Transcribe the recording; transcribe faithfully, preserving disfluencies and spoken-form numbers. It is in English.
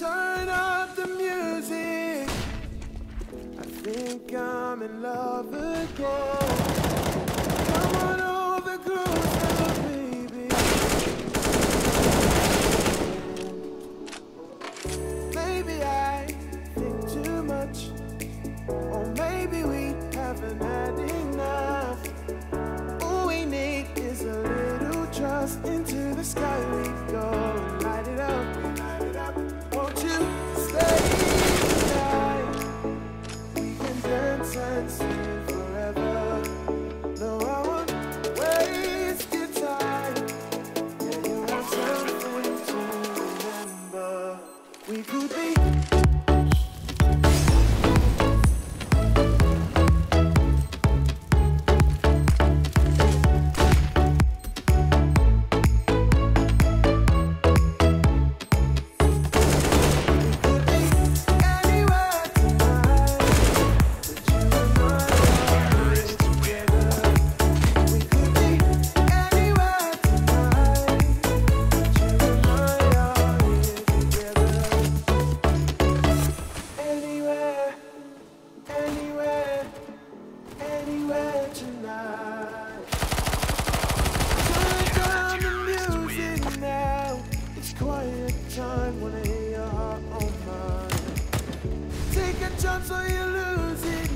turn up the music. I think I'm in love again. Come on over, groove now, baby. Maybe I think too much, or maybe we haven't had enough. All we need is a little trust. Into the sky we go and light it up. Wanna hear your heart on mine. Take a chance or you lose it.